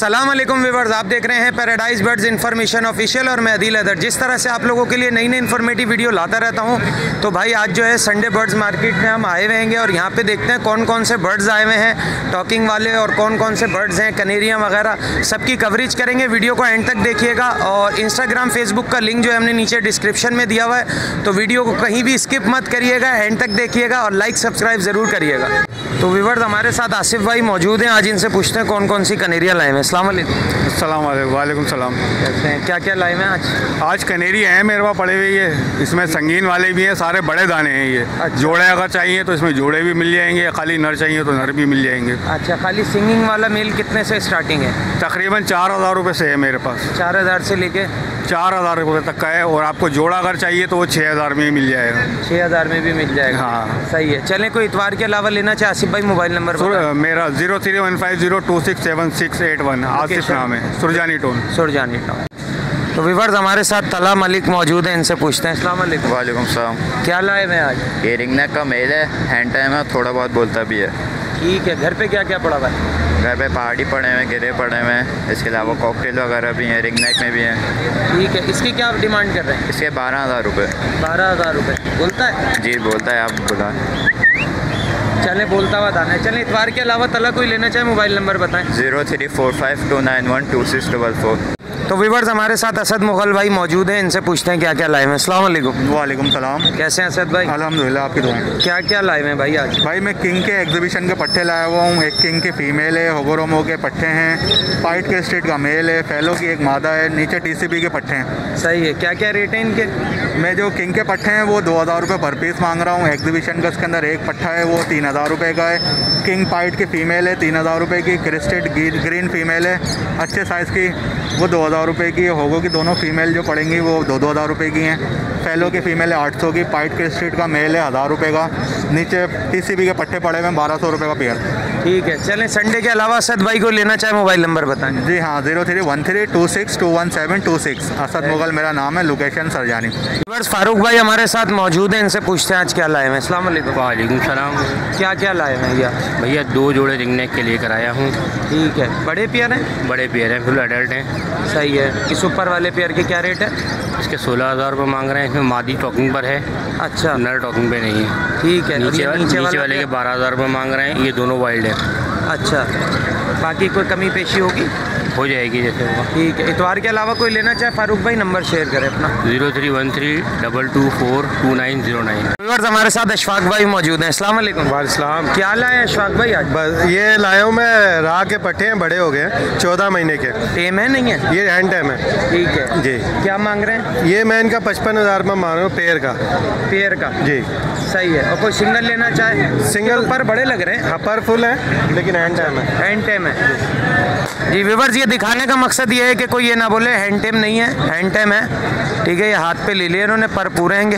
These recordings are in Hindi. अस्सलाम वालेकुम व्यूअर्स, आप देख रहे हैं पैराडाइज बर्ड्स इन्फॉर्मेशन ऑफिशियल और मैं अदील अदर। जिस तरह से आप लोगों के लिए नई नई इन्फॉर्मेटिव वीडियो लाता रहता हूं, तो भाई आज जो है संडे बर्ड्स मार्केट में हम आए हुए हैं और यहां पे देखते हैं कौन कौन से बर्ड्स आए हुए हैं, टॉकिंग वाले, और कौन कौन से बर्ड्स हैं, कनेरियाँ वगैरह, सबकी कवरेज करेंगे। वीडियो को एंड तक देखिएगा और इंस्टाग्राम फेसबुक का लिंक जो है हमने नीचे डिस्क्रिप्शन में दिया हुआ है, तो वीडियो को कहीं भी स्किप मत करिएगा, एंड तक देखिएगा और लाइक सब्सक्राइब ज़रूर करिएगा। तो व्यूअर्स हमारे साथ आसिफ भाई मौजूद हैं, आज इनसे पूछते हैं कौन कौन सी कनेरिया लाए हैं। अस्सलाम वालेकुम। वालेकुम सलाम। कहते हैं क्या क्या लाए हैं आज कनेरी हैं मेरे पास पड़े हुए, ये इसमें संगीन वाले भी हैं, सारे बड़े दाने हैं ये। अच्छा। जोड़े अगर चाहिए तो इसमें जोड़े भी मिल जाएंगे, खाली नर चाहिए तो नर भी मिल जाएंगे। अच्छा, खाली सिंगिंग वाला मेल कितने से स्टार्टिंग है? तकरीबन 4000 रुपये से है मेरे पास, 4000 से लेके 4000 रुपये तक का है, और आपको जोड़ा अगर चाहिए तो वो 6000 में ही मिल जाएगा। 6000 में भी मिल जाएगा? हाँ, सही है। चलें, कोई इतवार के अलावा लेना चाहे आसिफ भाई मोबाइल नंबर मेरा 0315026768 1 आसिफ नाम है, सुरजानी टोन। सुरजानी टोन। तो व्यूअर्स हमारे साथ तला मलिक मौजूद हैं, इनसे पूछते हैं। अस्सलाम वालेकुम। वालेकुम सलाम। क्या लाए हैं आज? ये रिंगनेक का मेल है, हैंड टाइम है, थोड़ा बहुत बोलता भी है। ठीक है। घर पे क्या क्या पड़ा हुआ है? घर पे पहाड़ी पड़े हुए, गिरे पड़े हुए हैं, इसके अलावा कॉकटेल वगैरह भी हैं, रिंगनेक में भी हैं। ठीक है। इसकी क्या आप डिमांड कर रहे हैं? इसके 12000 रुपये। 12000 रुपये। बोलता है? जी बोलता है। आप बुला चले, बोलता हुआ दाना है। चले, इतवार के अलावा तला कोई लेना चाहे मोबाइल नंबर बताएं। 034529126444। तो व्यूअर्स हमारे साथ असद मुगल भाई मौजूद हैं, इनसे पूछते हैं क्या क्या लाए हैं। अस्सलाम वालेकुम। वालेकुम सलाम। कैसे हैं असद भाई? अल्हम्दुलिल्लाह, आपकी दुआ। क्या क्या लाए हैं भाई आज? भाई मैं किंग के एग्जीबिशन के पट्टे लाया हुआ हूँ, एक किंग के फीमेल है, होगोरोमो के पट्टे हैं, पाइट के स्ट्रीट का मेल है, फैलो की एक मादा है, नीचे TCB के पट्टे हैं। सही है। क्या क्या रेट है इनके? मैं जो किंग के पट्टे हैं वो 2000 रुपये पर पीस मांग रहा हूँ, एग्जीबिशन का उसके अंदर एक पट्टा है वो 3000 रुपये का है। किंग पाइट की फीमेल है 3000 रुपये की, क्रिस्टेड ग्रीन फीमेल है अच्छे साइज़ की, वो 2000 रुपये की। होगो की दोनों फीमेल जो पड़ेंगी वो 2000 रुपये की हैं, फैलो की फीमेल है 800 की, पाइट क्रिस्टेड का मेल है 1000 रुपये का, नीचे TCB के पट्टे पड़े हुए 1200 रुपये का पेयर। ठीक है। चलें, संडे के अलावा असद भाई को लेना चाहे मोबाइल नंबर बताएं। जी हाँ, 0313262172 6 असद मुगल मेरा नाम है, लोकेशन सरजानी। बस फारूक भाई हमारे साथ मौजूद हैं, इनसे पूछते हैं आज क्या लाए हैं। अस्सलाम वालेकुम। वालेकुम सलाम। क्या क्या लाए हैं भैया? भैया 2 जोड़े रिंगनेक के लेकर आया हूँ। ठीक है। बड़े पेयर हैं? बड़े पेयर हैं, फुल अडल्ट हैं। सही है। इस ऊपर वाले पेयर के क्या रेट है? इसके 16000 रुपये मांग रहे हैं, इसमें मादी टॉकिंग पर है। अच्छा, नर टॉकिंग पे नहीं है। ठीक है। नीचे वाले के 12000 रुपये मांग रहे हैं, ये दोनों वाइल्ड है। अच्छा, बाकी कोई कमी पेशी होगी? हो जाएगी जैसे होगा। ठीक है। इतवार के अलावा कोई लेना चाहे फारूक भाई नंबर शेयर करें अपना। 031322422909। व्यूअर्स हमारे साथ अशफाक भाई मौजूद हैं। अस्सलाम वालेकुम। वालेकुम। क्या लाए अशफाक भाई आज? बस ये लाया हूँ मैं, राह के पट्टे हैं, बड़े हो गए, 14 महीने के। टेम है? नहीं है, ये हैंड टाइम है। ठीक है जी। क्या मांग रहे हैं? ये मैं इनका 55,000 में मांग रहा हूँ, पेयर का। पेयर का? जी। सही है। और कोई सिंगल लेना चाहे? सिंगल पर बड़े लग रहे हैं। पर फुल है लेकिन हैंड टाइम है। हैंड टाइम है जी। व्यूअर्स ये दिखाने का मकसद ये है कि कोई ये ना बोले हैंड टाइम नहीं है, हैंड टाइम है। ठीक है। ये हाथ पे ले लिया इन्होंने, पर पूरे हैंगे।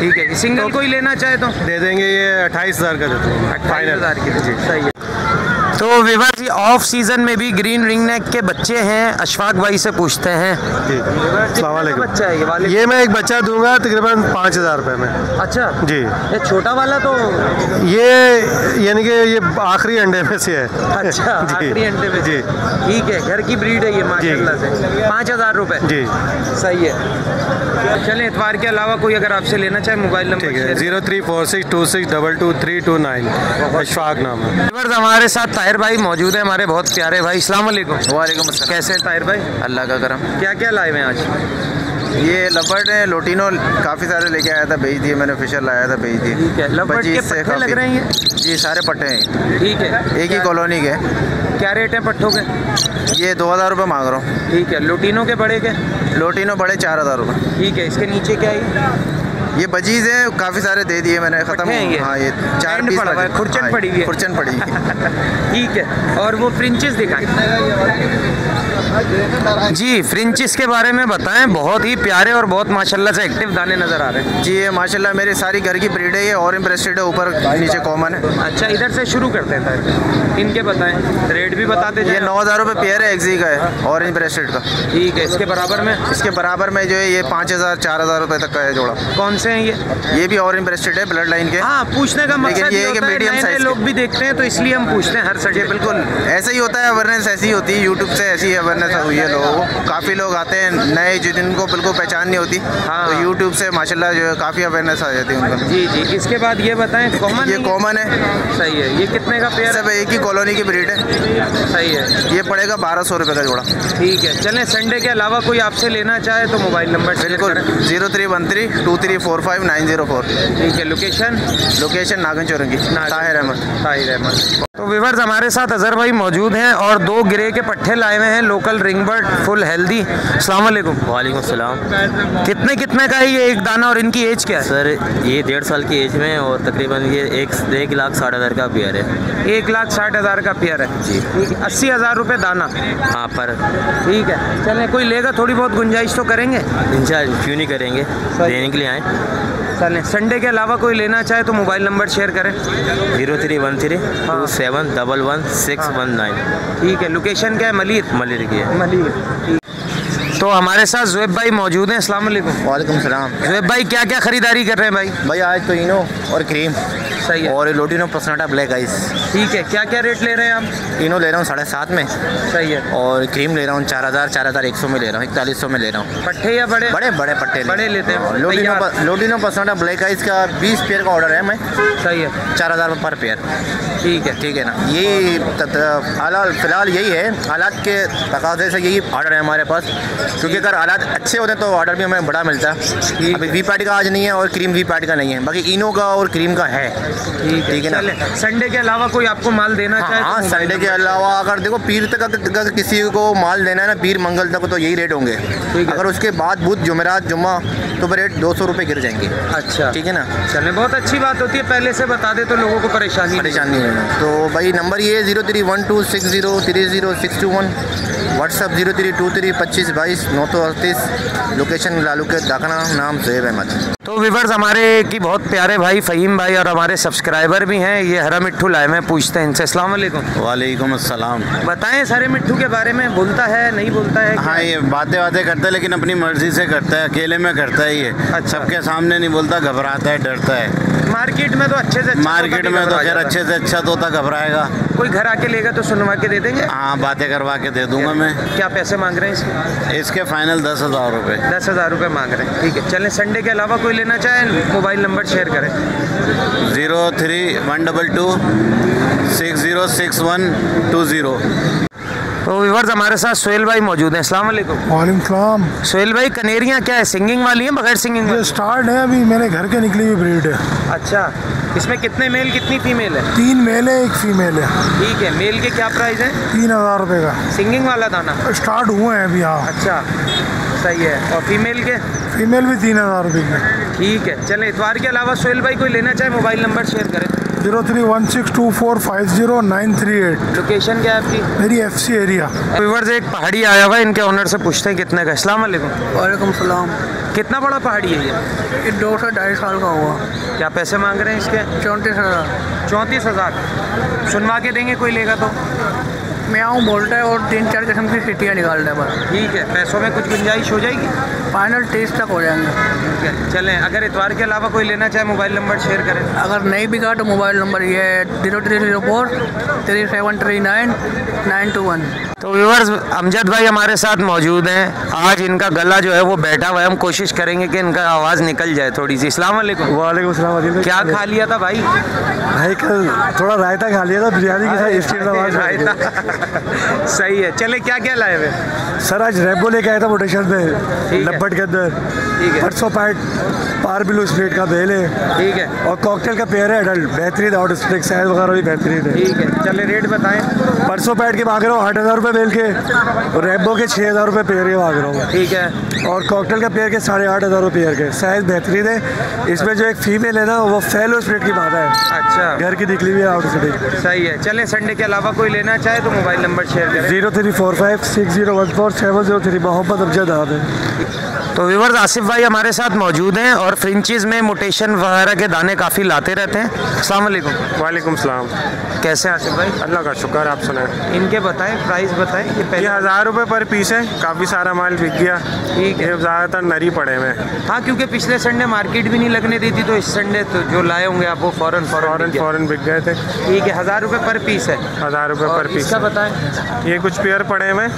ठीक है। सिंगल तो कोई लेना चाहे तो दे देंगे, ये 28,000 का देते हैं। 28,000 की। सही है। तो व्यूअर्स ये ऑफ सीजन में भी ग्रीन रिंगनेक के बच्चे हैं, अशफाक भाई से पूछते हैं। बच्चा है ये मैं एक बच्चा दूंगा तकरीबन 5000 रुपये में। अच्छा जी। ये छोटा वाला तो ये यानी कि ये आखिरी अंडे में से है। अच्छा, आखिरी अंडे में। जी ठीक है। घर की ब्रीड है ये माशाल्लाह से। 5000 रुपये। जी सही है। चलें, इतवार के अलावा कोई अगर आपसे लेना चाहे मोबाइल नंबर? 034626223229 अशफाक नाम है। हमारे साथ ताहिर भाई मौजूद है, हमारे बहुत प्यारे भाई। अस्सलाम वालेकुम। वालेकुम अस्सलाम। कैसे हैं ताहिर भाई? अल्लाह का करम। क्या क्या लाए हैं आज? ये लबर्ड है, लोटिनो काफ़ी सारे लेके आया था, बेच दिए मैंने, फिशर लाया था, बेच दिए। ठीक है। लबर्ड के पट्टे लग रहे हैं? जी, सारे पट्टे हैं। ठीक है। एक ही कॉलोनी के। क्या रेट है पट्टों के? ये 2000 रुपये मांग रहा हूँ। ठीक है। लोटिनो के बड़े के? लोटिनो बड़े 4000 रुपये। ठीक है। इसके नीचे क्या है? ये बजीज है, काफ़ी सारे दे दिए मैंने, ख़त्म है ये। हाँ, ये 4 पीस खुर्चन पड़ी हुई है। ठीक है। और वो फ्रिंचेस दिखाएं। जी फ्रिंचिस के बारे में बताएं, बहुत ही प्यारे और बहुत माशाल्लाह से एक्टिव दाने नज़र आ रहे हैं। जी ये माशाल्लाह मेरे सारी घर की ब्रीड है ये, और इम्प्रेस्टेड है, ऊपर नीचे कॉमन है। अच्छा इधर से शुरू करते हैं सर, इनके बताएं रेट भी बताते हैं। ये 9000 रुपये पेयर है, एक्जी का है और इम्प्रेस्टेड का। ठीक है, इसके बराबर में जो है ये 5000-4000 रुपये तक का है जोड़ा। कौन से हैं ये? भी और इम्प्रेस्टेड है, ब्लड लाइन के। हाँ पूछने का मतलब लोग भी देखते हैं तो इसलिए हम पूछते हैं हर सड़े। बिल्कुल ऐसा ही होता है, अवेयरनेस ऐसी ही होती है, यूट्यूब से ऐसी अवेयरनेस हुई है लोगों को। काफ़ी लोग आते हैं नए जिनको बिल्कुल पहचान नहीं होती। हाँ तो यूट्यूब से माशाल्लाह जो है काफ़ी अवेयरनेस आ जाती है उनका। जी जी, इसके बाद ये बताएं कॉमन? ये कॉमन है। सही है, ये कितने का पेयर? सब एक ही कॉलोनी की ब्रीड है। सही है, ये पड़ेगा 1200 रुपये का जोड़ा। ठीक है, चलें संडे के अलावा कोई आपसे लेना चाहे तो मोबाइल नंबर? बिल्कुल 0313234590 4। ठीक है, लोकेशन? लोकेशन नागन चौरंगी, ताहिर अहमद। तो व्यूअर्स हमारे साथ अजहर भाई मौजूद हैं और दो ग्रे के पट्ठे लाए हुए हैं, लोकल रिंगबर्ड फुल हेल्दी। अस्सलाम वालेकुम। वालेकुम सलाम। कितने का है ये एक दाना और इनकी एज क्या है? सर ये 1.5 साल की एज में और तकरीबन ये 1,60,000 का पेयर है। 1,60,000 का पेयर है जी। ठीक है, 80,000 रुपये दाना। हाँ पर ठीक है, चलें कोई लेगा थोड़ी बहुत गुंजाइश तो करेंगे इंशाल्लाह, क्यों नहीं करेंगे, देने के लिए आएँ। चलें संडे के अलावा कोई लेना चाहे तो मोबाइल नंबर शेयर करें? 031327116119। ठीक है, लोकेशन क्या है? मलिर की है। मलिर। तो हमारे साथ जुहैब भाई मौजूद हैं, अस्सलाम वालेकुम। वालेकुम सलाम। जुहैब भाई क्या क्या खरीदारी कर रहे हैं भाई? भाई आज तो इनो और क्रीम। सही है, और लोटिनो पर्सनाटा ब्लैक आइस। ठीक है, क्या क्या रेट ले रहे हैं आप? इनो ले रहा हूँ 7.5 में। सही है, और क्रीम ले रहा हूँ 4100 में ले रहा हूँ, 4100 में ले रहा हूँ। पट्टे या बड़े? बड़े बड़े पट्टे बड़े लेते हैं। लोटिनो पर्सनाटा ब्लैक आइस का 20 पेयर का ऑर्डर है मैं। सही है, 4000 पर पेयर। ठीक है, ठीक है ना, यही फिलहाल यही है, हालात के तकाजे से यही ऑर्डर है हमारे पास, क्योंकि अगर हालात अच्छे होते हैं तो ऑर्डर भी हमें बड़ा मिलता है। अभी वी पैड का आज नहीं है और क्रीम वी पैड का नहीं है, बाकी इनो का और क्रीम का है। ठीक है ना, संडे के अलावा कोई आपको माल देना चाहे? हाँ तो संडे के अलावा अगर देखो पीर तक अगर किसी को माल देना है ना, पीर मंगल तक, तो यही रेट होंगे। अगर उसके बाद बुध जुमेरात जुम्मा तो वह रेट 200 रुपये गिर जाएंगे। अच्छा ठीक है ना, चले बहुत अच्छी बात होती है, पहले से बता दे तो लोगों को परेशानी है। तो भाई नंबर ये 0312603061, व्हाट्सअप 032325229838, लोकेशन लालूखेत, डाकना, नाम ज़ैब अहमद। तो व्यूअर्स हमारे की बहुत प्यारे भाई फ़हीम भाई और हमारे सब्सक्राइबर भी हैं, ये हरा मिट्ठू लाए हैं, पूछते हैं इनसे। अस्सलाम वालेकुम। वालेकुम अस्सलाम। बताएं सारे मिट्ठू के बारे में, बोलता है नहीं बोलता है? हाँ ये बातें करता है लेकिन अपनी मर्जी से करता है, अकेले में करता है ये। अच्छा, सबके सामने नहीं बोलता, घबराता है, डरता है। मार्केट में तो अच्छे से मार्केट में तो खैर अच्छे से अच्छा तोता घबराएगा। कोई घर आके लेगा तो सुनवा के दे देंगे? हाँ बातें करवा के दे दूंगा मैं। क्या पैसे मांग रहे हैं इसके? इसके फाइनल 10,000 रुपये। 10,000 रुपये मांग रहे हैं। ठीक है, चलें संडे के अलावा कोई लेना चाहे मोबाइल नंबर शेयर करें? 031226060120। तो व्यूअर्स हमारे साथ सोहेल भाई मौजूद हैं, अस्सलाम वालेकुम। वालेकुम सलाम। सोहेल भाई कनेरियाँ क्या है, सिंगिंग वाली हैं बगैर सिंगिंग? ये स्टार्ट है, अभी मेरे घर के निकली हुई ब्रीड है। अच्छा, इसमें कितने मेल कितनी फीमेल है? 3 मेल है, 1 फीमेल है। ठीक है, मेल के क्या प्राइस है? 3000 रुपये का। सिंगिंग वाला दाना स्टार्ट हुए हैं अभी। हाँ अच्छा सही है, और फीमेल के? फीमेल भी 3000 रुपये की। ठीक है, चले इतवार के अलावा सोहेल भाई कोई लेना चाहे मोबाइल नंबर शेयर करें? 031624500938। लोकेशन क्या है आपकी? मेरी FC एरिया। व्यूअर्स एक पहाड़ी आया हुआ है, इनके ओनर से पूछते हैं कितने का। अस्सलाम वालेकुम। वालेकुम सलाम। कितना बड़ा पहाड़ी है ये? 2 से 2.5 साल का हुआ। क्या पैसे मांग रहे हैं इसके? 34,000। 34,000 सुनवा के देंगे कोई लेगा तो? मैं आऊँ बोलता है और 3-4 किस्म की सीटियाँ निकालता है बस। ठीक है, पैसों में कुछ गुंजाइश हो जाएगी? फाइनल 30 तक हो जाएंगे। ठीक है, चलें अगर इतवार के अलावा कोई लेना चाहे मोबाइल नंबर शेयर करें? अगर नहीं बिका तो मोबाइल नंबर ये 0304373991। तो व्यूअर्स अमजद भाई हमारे साथ मौजूद हैं, आज इनका गला जो है वो बैठा हुआ है, हम कोशिश करेंगे कि इनका आवाज़ निकल जाए थोड़ी सी। अस्सलाम वालेकुम। वालेकुम सलाम। क्या खा लिया था भाई? भाई कल थोड़ा रायता खा लिया था बिरयानी के साथ। सही है, चले क्या क्या लाए हुए? सर आज रेबो लेके आया था पोटेशन में, लपट के अंदर। ठीक है, 800 पैट पार बिलू स्प्लिट का बेल है, ठीक है, और कॉकटेल का पेयर है एडल्ट, बेहतरीन आउट स्प्लिट साइज वगैरह भी बेहतरीन है, ठीक है। चले रेट बताएं। परसों पैट के भाग रहा हूँ 8,000 रुपये बेल के, और रेबो के 6,000 रुपये पेयर के भाग रहा हूँ, ठीक है, और कॉकटेल का पेयर के 8,500 रुपये पेयर के, साइज़ बेहतरीन है। इसमें जो एक फीमेल है ना वो फेलो स्प्लिट की माता है, अच्छा, घर की निकली हुई है आउट स्प्लिट, सही है। चले संडे के अलावा कोई लेना चाहे तो मोबाइल नंबर शेयर करें, 0345601470 3, मोहम्मद अमजद है। तो व्यूवर्स, आसिफ भाई हमारे साथ मौजूद हैं और फ्रिंचेस में मोटेशन वगैरह के दाने काफ़ी लाते रहते हैं। अस्सलाम वालेकुम। वालेकुम सलाम। कैसे हैं आसिफ भाई? अल्लाह का शुक्र, आप सुनाएं। इनके बताएं, प्राइस बताएं। ये 1,000 रुपये पर पीस है, काफ़ी सारा माल बिक गया, ठीक है, ज़्यादातर नरी पड़े हुए हैं। हाँ, क्योंकि पिछले संडे मार्केट भी नहीं लगने दी थी, तो इस संडे तो जो लाए होंगे आप वो फ़ौरन बिक गए थे, ठीक है। 1,000 रुपये पर पीस है, 1,000 रुपये पर पीस का बताएँ। ये कुछ पेयर पड़े हुए हैं,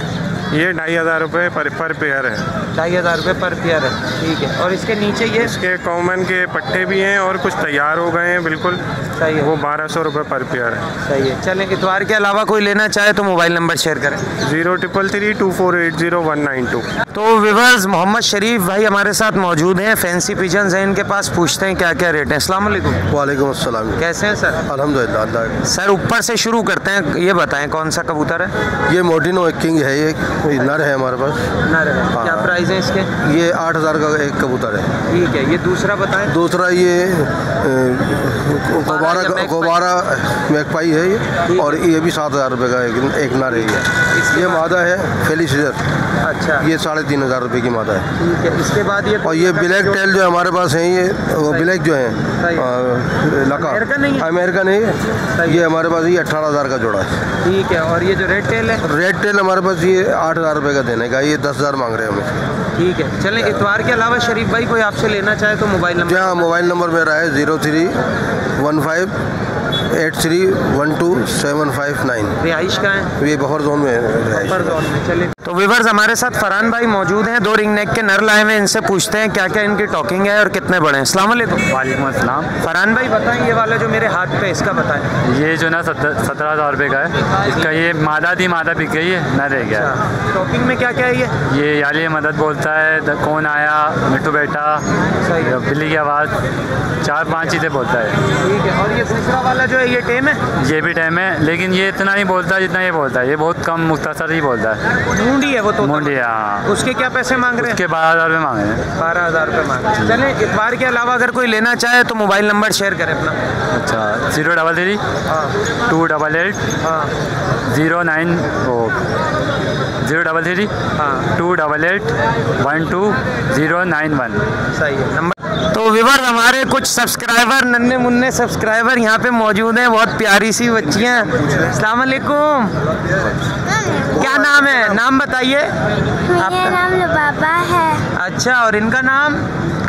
ये 2,500 रुपये पर पेयर है, 2,500 रुपये पर पेयर है, ठीक है। और इसके नीचे ये इसके कॉमन के पट्टे भी हैं और कुछ तैयार हो गए हैं, बिल्कुल सही है, वो 1,200 रुपये पर पेयर है, सही है। चलें, इतवार के अलावा कोई लेना चाहे तो मोबाइल नंबर शेयर करें, 03332480192। तो व्यूअर्स, मोहम्मद शरीफ भाई हमारे साथ मौजूद हैं, फैंसी पिजन्स हैं इनके पास, पूछते हैं क्या क्या रेट है। अस्सलाम वालेकुम। वालेकुम अस्सलाम। कैसे हैं सर? अल्हम्दुलिल्लाह। सर, ऊपर से शुरू करते हैं, ये बताएं कौन सा कबूतर है? ये मोटिनो किंग है, ये नर है हमारे पास, नर है। क्या प्राइस है इसके? ये 8,000 का एक कबूतर है, ठीक है। ये दूसरा बताएं। दूसरा ये गोबारा मैकपाई है ये, और ये भी 7,000 रुपये का एक नर है। ये मादा है फेलिसिटर, अच्छा, ये 3,500 रुपये की मादा है, ठीक है। इसके बाद ये, और ये ब्लैक टेल जो हमारे पास है, ये ब्लैक जो है लका अमेरिका नहीं है, ये हमारे पास ये 18,000 का जोड़ा है, ठीक है। और ये जो रेड टेल है, रेड टेल हमारे पास ये 8,000 रुपये का देने का, ये 10,000 मांग रहे हैं हमें, ठीक है। चलें, इतवार के अलावा शरीफ भाई कोई आपसे लेना चाहे तो मोबाइल नंबर? जी हाँ, मोबाइल नंबर मेरा है 0315831279। रिहाइश का है ये, बहर जोन में है। जोन में। चले, तो व्यूअर्स हमारे साथ फरहान भाई मौजूद हैं, 2 रिंगनेक के नर लाए हुए, इनसे पूछते हैं क्या क्या इनकी टॉकिंग है और कितने बड़े हैं। अस्सलाम वालेकुम। वालेकुम अस्सलाम। फरहान भाई बताएं, ये वाला जो मेरे हाथ पे, इसका बताएं। ये जो ना 17,000 रुपये का है, इसका ये मादा बिक गई है, नर रह गया। टॉकिंग में क्या क्या है? ये याले मदद बोलता है, कौन आया, मिट्टू बेटा, बिल्ली की आवाज़, 4-5 चीज़ें बोलता है, ठीक है। और ये दूसरा वाला जो है, ये टेम है? ये भी टेम है, लेकिन ये इतना नहीं बोलता जितना ये बोलता है, ये बहुत कम मुख्तसर ही बोलता है। मूंडी है वो तो? मूंडी, हाँ। उसके क्या पैसे मांग रहे हैं? उसके 12,000 रुपये मांग रहे हैं, 12,000 रुपये मांग रहे हैं। चले, इतवार के अलावा अगर कोई लेना चाहे तो मोबाइल नंबर शेयर करें अपना। अच्छा, 033 288 12091, सही है नंबर। तो व्यूअर्स, हमारे कुछ सब्सक्राइबर, नन्हे मुन्ने सब्सक्राइबर यहाँ पे मौजूद हैं, बहुत प्यारी सी बच्चियाँ। अस्सलाम वालेकुम। क्या नाम है? नाम बताइए। मेरा नाम लुबाबा है। अच्छा, और इनका नाम?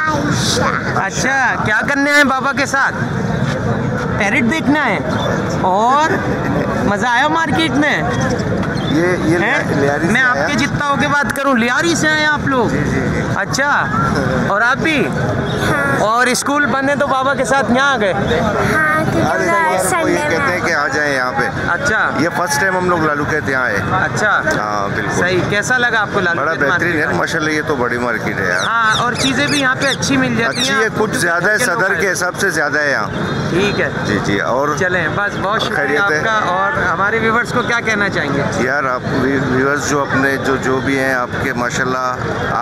आयशा। अच्छा, क्या करने आए बाबा के साथ? पैरेट देखना है। और मज़ा आया मार्केट में? ये मैं आपके जितना होके बात करूं, लियारी से आए आप लोग? जी। अच्छा, और आप भी? हाँ। और स्कूल बने तो बाबा के साथ यहाँ आ गए? हाँ, कहते हैं कि आ जाए यहाँ पे। अच्छा, ये फर्स्ट टाइम हम लोग लालूखेत यहाँ आए। अच्छा, हाँ बिल्कुल, सही। कैसा लगा आपको लालूखेत? बड़ा बेहतरीन है माशाल्लाह, ये तो बड़ी मार्केट है यार। हाँ, और चीज़ें भी यहाँ पे अच्छी मिल जाती है, कुछ ज़्यादा है, सदर के हिसाब से ज़्यादा है यहाँ, ठीक है। जी जी। और चले, बस बहुत शुक्रिया आपका। और हमारे व्यूवर्स को क्या कहना चाहेंगे? यार, आप व्यूवर्स जो अपने जो भी हैं आपके, माशाल्लाह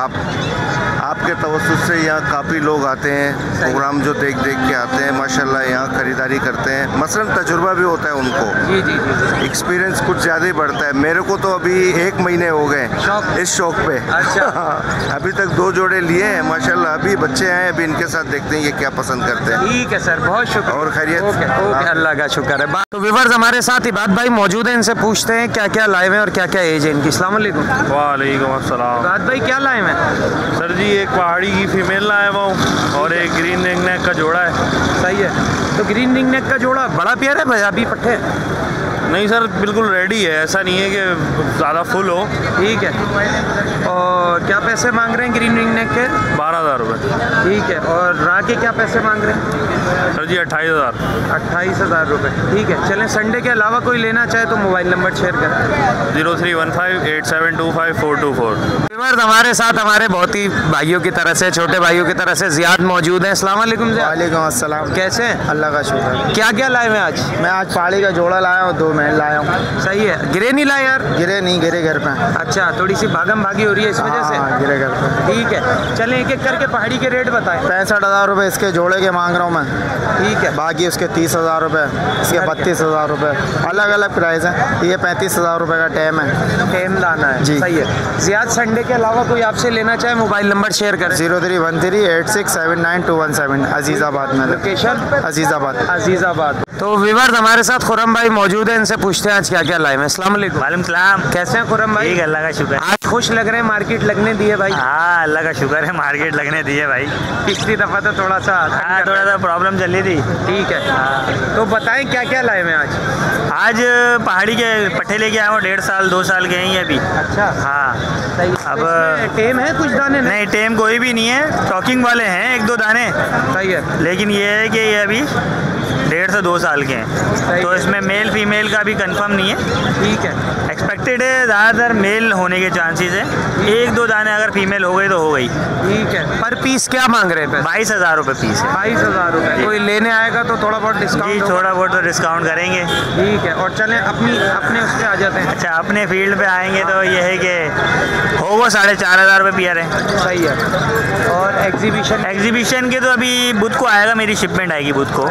आपके तवस्सुस से यहाँ काफ़ी लोग आते हैं, प्रोग्राम जो देख के आते हैं, माशाल्लाह यहाँ ख़रीदारी करते हैं, मसलन तजुर्बा भी होता है उनको, एक्सपीरियंस कुछ ज़्यादा ही बढ़ता है। मेरे को तो अभी 1 महीने हो गए इस शौक़ पे। अच्छा। अभी तक 2 जोड़े लिए हैं माशाल्लाह, अभी बच्चे आए, अभी इनके साथ देखते हैं ये क्या पसंद करते हैं। ठीक है सर, बहुत शुक्रिया। और खैरियत, अल्लाह का शुक्र है। तो व्यूअर्स हमारे साथ इबाद भाई मौजूद हैं, इनसे पूछते हैं क्या क्या लाए हुए हैं और क्या क्या एज है इनकी। अस्सलाम वालेकुम। वालेकुम अस्सलाम। इबाद भाई क्या लाए हुए हैं? सर जी, एक पहाड़ी की फीमेल लाए हुआ हूँ और एक ग्रीन रिंगनेक का जोड़ा है। सही है। तो ग्रीन रिंगनेक का जोड़ा बड़ा प्यार है, पंजाबी पट्टे? नहीं सर, बिल्कुल रेडी है, ऐसा नहीं है कि ज़्यादा फुल हो, ठीक है। और क्या पैसे मांग रहे हैं ग्रीन रिंगनेक के? 12,000 रुपये, ठीक है। और रा के क्या पैसे मांग रहे हैं? सर जी 28,000। 28,000 रुपये, ठीक है। चलें, संडे के अलावा कोई लेना चाहे तो मोबाइल नंबर शेयर करें। 0315872542 4। व्यूअर्स हमारे साथ हमारे बहुत ही भाइयों की तरह से, छोटे भाइयों की तरह से ज़ियाद मौजूद हैं। अस्सलाम वालेकुम। वालेकुम अस्सलाम। कैसे हैं? अल्लाह का शुक्र। क्या क्या लाए हैं आज? मैं आज पाड़ी का जोड़ा लाया हूँ, 2 महल लाया हूँ। सही है। गिरे नहीं लाए यार? गिरे नहीं, गिरे घर पे। अच्छा, थोड़ी सी भागम भागी हो रही है इस वजह से गिरे घर पे। ठीक है, चलें एक एक करके पहाड़ी के रेट बताएं। 65,000 रुपये इसके जोड़े के मांग रहा हूँ मैं। ठीक है। बाकी उसके 30,000 रुपये, इसके 32,000 रुपये, अलग अलग प्राइस है। ये 35,000 रुपये का टैम है। टैम लाना है जी। सही है। ज़ियाद संडे के अलावा कोई आपसे लेना चाहे मोबाइल नंबर शेयर करें। 031386792117 अजीज़ाबाद में। लोकेशन? अजीज़ाबाद। अजीज़ाबाद। तो व्यूअर्स हमारे साथ खुर्रम भाई मौजूद हैं, इनसे पूछते हैं आज क्या क्या लाए हैं। अस्सलाम वालेकुम। वालेकुम सलाम। कैसे हैं खुर्रम भाई? ठीक, अल्लाह का शुक्र। आज खुश लग रहे हैं, मार्केट लगने दिए भाई? हाँ, अल्लाह का शुक्र है, मार्केट लगने दिए भाई। पिछली दफ़ा तो थोड़ा सा प्रॉब्लम चल रही थी। ठीक है। हाँ, तो बताएं क्या क्या लाए हैं आज? आज पहाड़ी के पट्ठे लेके आया हूँ, 1.5 साल 2 साल के हैं ये अभी। अच्छा। हाँ। अब टेम है कुछ दाने? नहीं, टेम कोई भी नहीं है, स्टॉकिंग वाले हैं 1-2 दाने। सही है। लेकिन ये है कि ये अभी 1.5 से 2 साल के हैं, तो इसमें मेल फीमेल का भी कंफर्म नहीं है। ठीक है। एक्सपेक्टेड है ज़्यादातर मेल होने के चांसेस है, 1-2 दाने अगर फीमेल हो गई तो हो गई। ठीक है। पर पीस क्या मांग रहे हैं? 22,000 रुपये पीस है। 22,000 रुपये। कोई लेने आएगा तो थोड़ा बहुत डिस्काउंट? जी, थोड़ा बहुत तो डिस्काउंट करेंगे। ठीक है। और चलें अपने उस पर आ जाते हैं। अच्छा, अपने फील्ड पर आएँगे तो ये है कि हो वो 4,500 रुपये पीयर है। सही है। और एग्जीबिशन के तो अभी बुध को आएगा, मेरी शिपमेंट आएगी बुध को।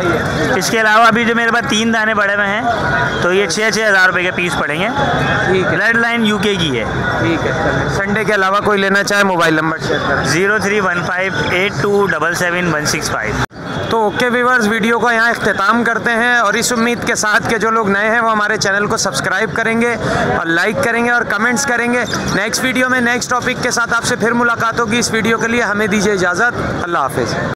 इसके अलावा अभी जो मेरे पास 3 दाने पड़े हुए हैं, तो ये 6-6 हज़ार रुपये के पीस पड़ेंगे। ठीक है। रेड लाइन यूके की है। ठीक है। संडे के अलावा कोई लेना चाहे मोबाइल नंबर शेयर करें। 0315827716 5। तो ओके व्यूअर्स, वीडियो को यहाँ इख्तिताम करते हैं और इस उम्मीद के साथ के जो लोग नए हैं वो हमारे चैनल को सब्सक्राइब करेंगे और लाइक करेंगे और कमेंट्स करेंगे। नेक्स्ट वीडियो में नेक्स्ट टॉपिक के साथ आपसे फिर मुलाकात होगी। इस वीडियो के लिए हमें दीजिए इजाज़त। अल्लाह हाफिज़।